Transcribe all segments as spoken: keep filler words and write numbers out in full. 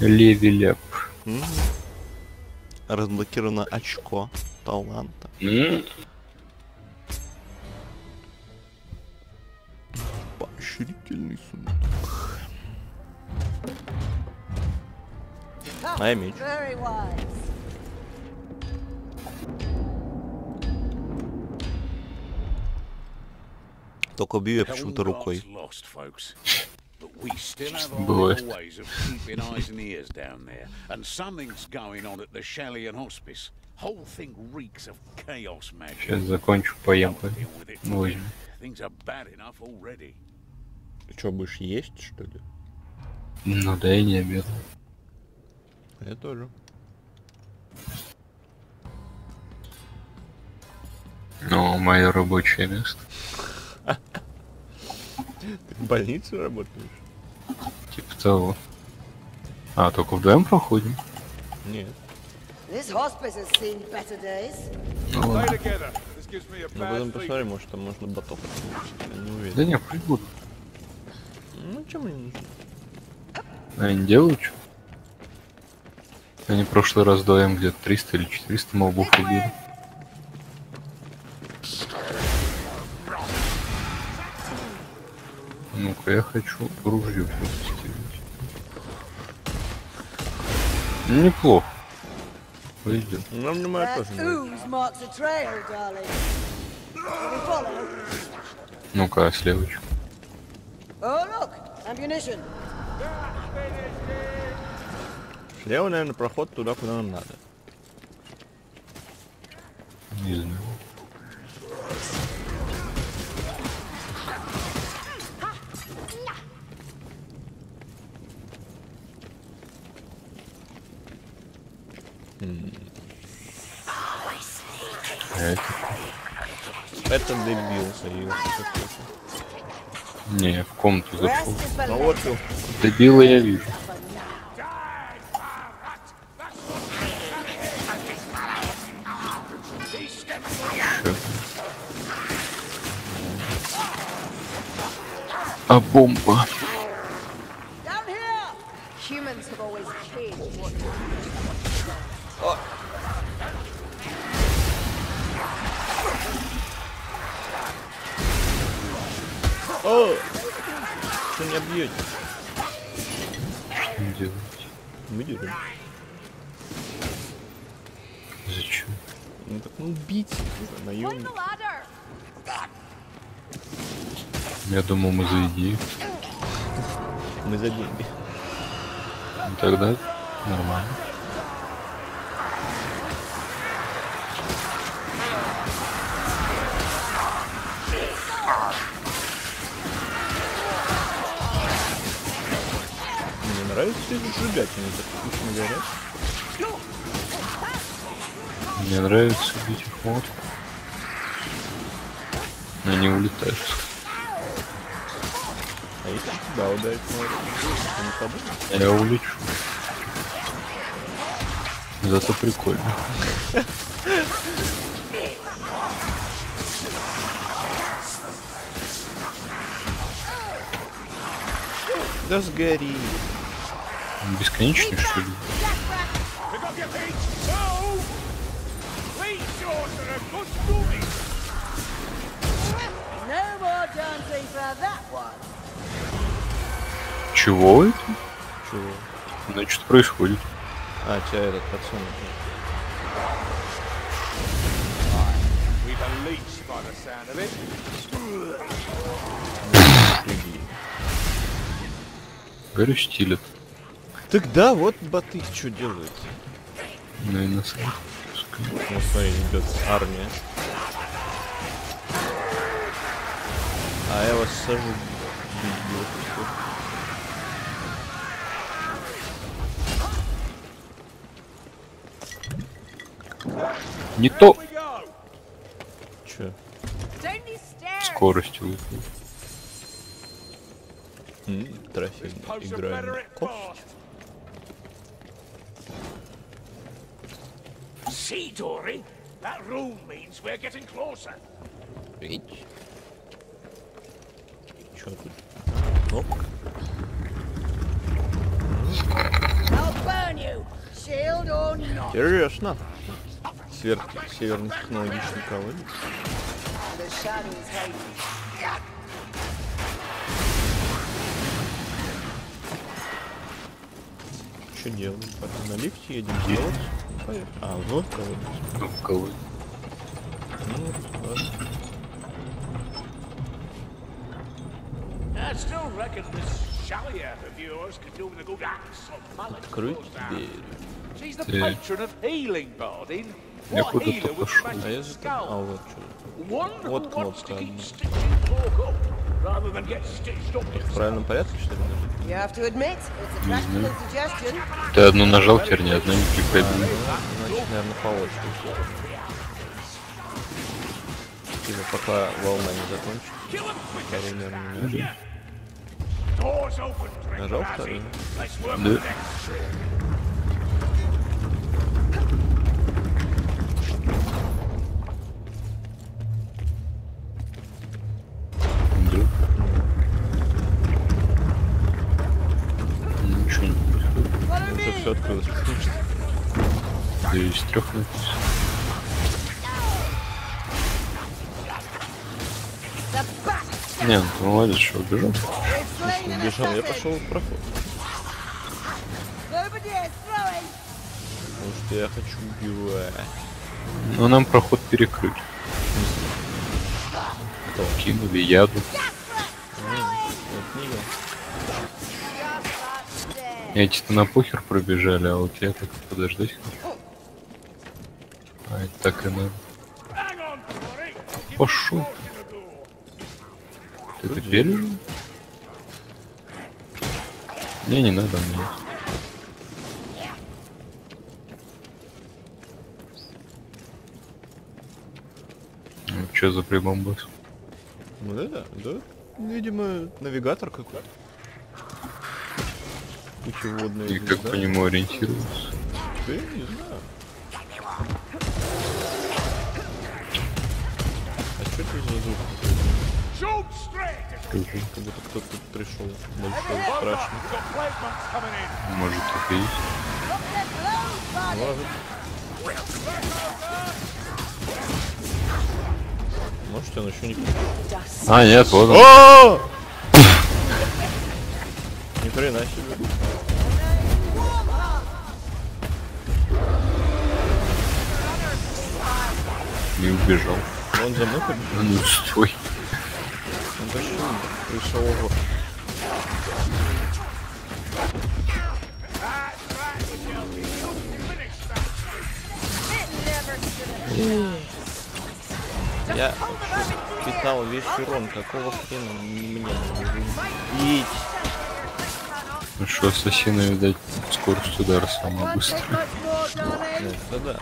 Левелеп. Mm. Разблокировано очко таланта. Mm. Поощрительный сундук. Ай, меч. Только бью я почему-то рукой. Бывает. Сейчас закончу, поем. Возьми. Ты что, будешь есть, что ли? Ну да, я не обедал. Я тоже. Ну, мое рабочее место. Ты в больнице работаешь? Типа того. А, только вдвоем проходим? Нет. Ну ладно. Ну потом посмотрим, может там можно ботов получить, я не уверен. Да не, пусть будут. Ну чем они нужны? Они делают что? Они в прошлый раз вдвоем где-то триста или четыреста мобов убили. Ну-ка, я хочу ружье просто. Неплохо. Пойдем. Нам внимание тоже. Ну-ка, слевочка. Слева, наверное, проход туда, куда нам надо. Не знаю. Это дебил, серьезно. Не, в комнату зашел. Ну вот ты. Дебила я вижу. А бомба. О. О! Что меня бьете? Что делать? Мы делаем. Зачем? Ну так, ну бить. Наемник. Я думал, мы заведи. Мы за деньги. Ну, тогда нормально. Мне нравится эти ребятки, они так вкусно горят. Мне нравится бить их вот. Но они улетают. Да, ударить можно. Я улечу. Зато прикольно. Да сгори. Бесконечный, что ли? Чего это? Чего? Ну что происходит? А, тебя этот пацан. Говорю, стилет. Тогда вот боты что делают? Ну и на самом деле. Ну смотри, идет армия. А я вас сажу. Не то. Че? Скорость выпал. Трофей. Играем на кость. Видишь? Че тут? Ок. Интересно. Сверх северно-технологичный колодец. Что делаем? Потом на лифте едем сделать. А, вновь колодец. Колодец. Ну, ладно. I still reckon this Shellyan of yours could do with a good axe of mullet. She's the patron of healing, Bardeen. What healer would smash a skull? One who wants to keep stitching talk up rather than get stitched up. В правильном порядке, что ли? You have to admit, it's a practical suggestion. Ты одну нажал, теперь ни одной не прикольно. Значит, наверное, по очереди. Типа, пока волна не закончится. Второй, наверное, не нужен. Нажал второй? Да. Да. Ничего не происходит. Это все открылось. Да из трех лет. Не, ну молодец, что убежал. Убежал, я пошел в проход. Потому что я хочу убивать. Но нам проход перекрыли. Кинули яду. Эти-то на похер пробежали, а вот я так подождать хочу. А это так и надо. Пошел. Ты тут пережил? Не, не надо мне. Ну, что за прибамбас? Ну да, да. Видимо, навигатор какой-то. Путеводный. И как по нему ориентироваться? Да я не знаю. А что это за звук? Как будто кто-то тут пришел. Большой, страшный. Может, так и есть. Может. Может, он еще не... А, нет, вот он. О! Ни хрена себе. Не убежал. Он за мной побежал? Ну, стой. Пришел его. Я питал весь урон, какого хрена меня не... Ну что, ассасина, видать, скорость удара самая быстрая. Да, да.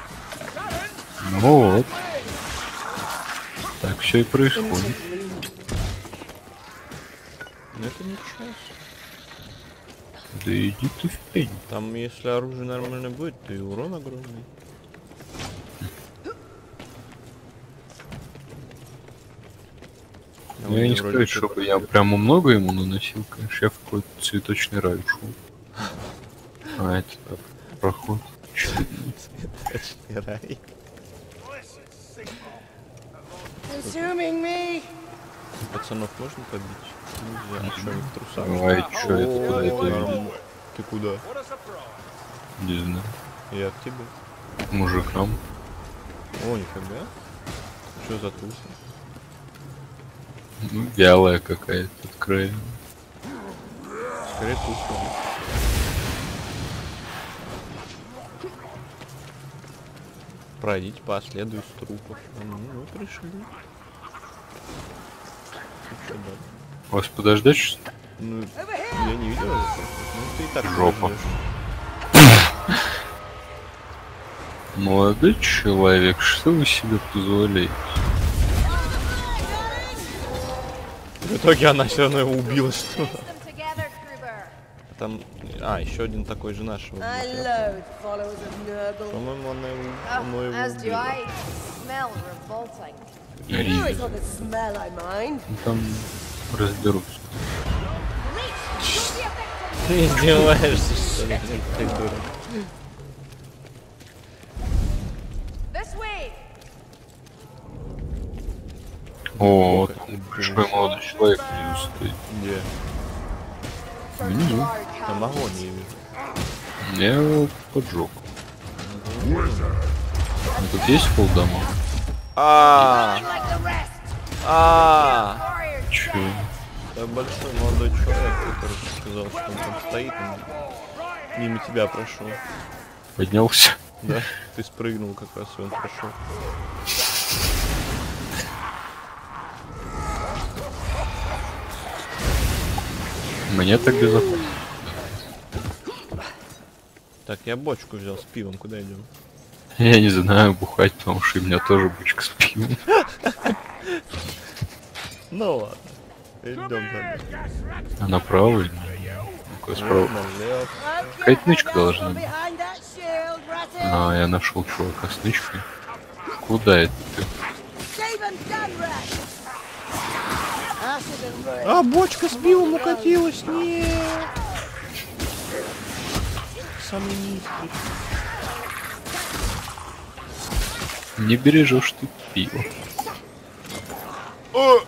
Ну вот. Так все и происходит. Это не час. Да иди ты в пень. Там если оружие нормально будет, то и урон огромный. Я, я не скажу, что ты... я прямо много ему наносил, конечно, я в какой-то цветочный рай ушел. А это так, проход. Цветочный рай. Пацанов можно побить? Нельзя, что они в трусах? Ой, что это? Куда это? Ты куда? Не знаю. Я к тебе. Мужикам. О, нифига. Что за трусы? Ну, вялая какая-то, откровенно. Скорее тусы. Пройдите по следу из трупов. Ну, мы пришли. Вас подождать что-то? Ну, я не видел. Ну, ты и так жопа. Молодой человек, что вы себе позволяете? В итоге она все равно его убила, что там... А, еще один такой же нашего. По-моему, она его, его убила. Там разберутся. Ты издеваешься, что ли? О, там большой молодой человек внизу стоит. Где? Внизу. Там огонь я вижу. Я его поджег. Тут есть полдома? А. А. Че? Там большой молодой человек, который сказал, что он там стоит, он мимо тебя прошел. Поднялся? Да. Ты спрыгнул как раз, и он прошел. Мне так безопасно. Так, я бочку взял с пивом, куда идем? Я не знаю, бухать, потому что у меня тоже бочка с пивом. Ну ладно. Идем туда. А направо или справа? Какая нычка должна быть. А, я нашел чувака с нычкой. Куда это ты? А, бочка с пивом укатилась, нет. Самый низкий. Не бережешь ты пиво. О,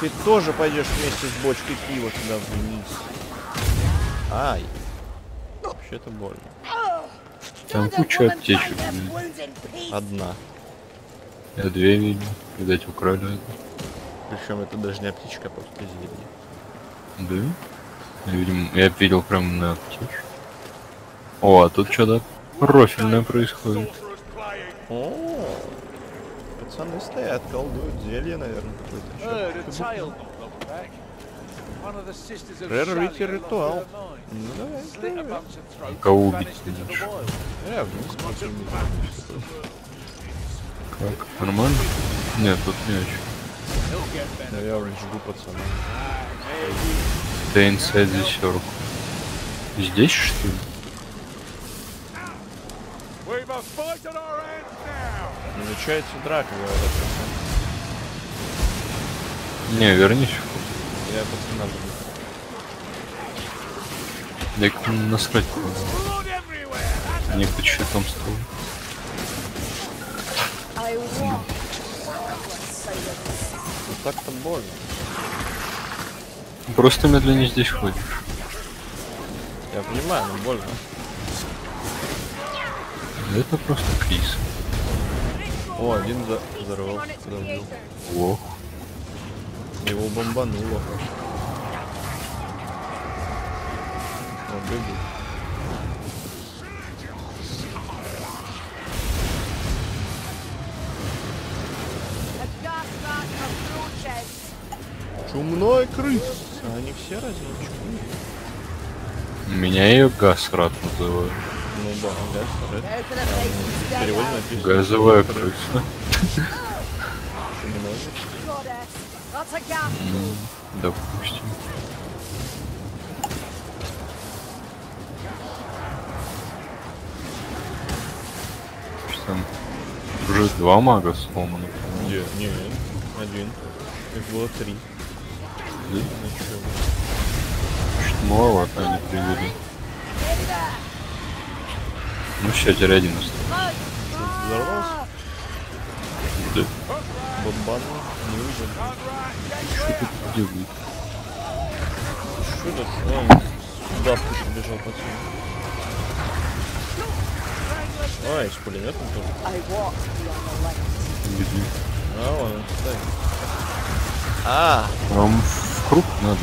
ты тоже пойдешь вместе с бочкой пива туда вниз. Ай. Вообще-то больно. Там куча аптечек. Одна. Я две видел. Видать, украли это. Причем это даже не аптечка, а просто зелье. Да? Видимо, я видел прям на аптечке. О, а тут что-то профильное происходит. О, пацаны стоят, колдуют зелье, наверное, какое-то. Прервите ритуал. Кого убить? Я так, нормально? Нет, тут не очень. Да я уже жду, пацаны. Ты инсайд здесь руку. Здесь что ли? Намечается драка, говорят. Не, вернись. Я пацана буду. Я как-то насрать куда. Не по счетам стол. Вот так-то больно. Просто медленнее здесь ходишь. Я понимаю, но больно. Это просто Крис. О, один за... взорвался, подождал. Ох. Его бомбануло. Он бегает. Чумной крыс. Они все различные. Меня ее газрат называют. Ну да, газрат. Перевод написано. Газовая крыса. Допустим. Что там? Уже два мага сломаны. Нет, нет, один. Их было три. Чуть маловато они привели. Ну все, теперь один остался. Взорвался? Да. Бомбан, не выжил. Что тут делает? Что тут? Он сюда побежал пацан. А, и с пулеметом тоже. А, вон он стоит. А, вам в круг надо.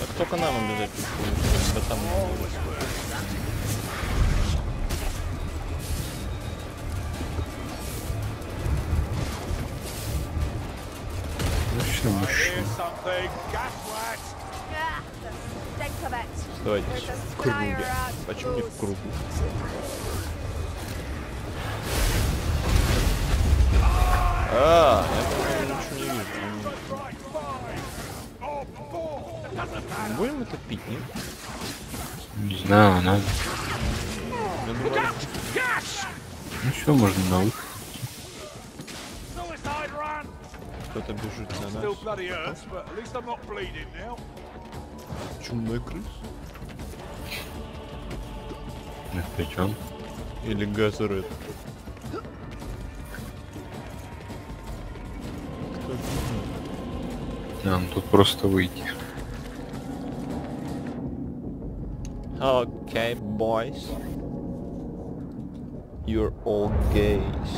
Так только нам убежать. Да там. Зачем еще? Стойте. В круге. Почему не в кругу? А, я ничего не вижу. Будем это пить, нет? Не знаю, надо. Ну что, можно на выход. кто-то бежит на нас. Чумной крыс? Эх, причем? Или газорет? Нам тут просто выйти. Окей, бойс. You're all gays.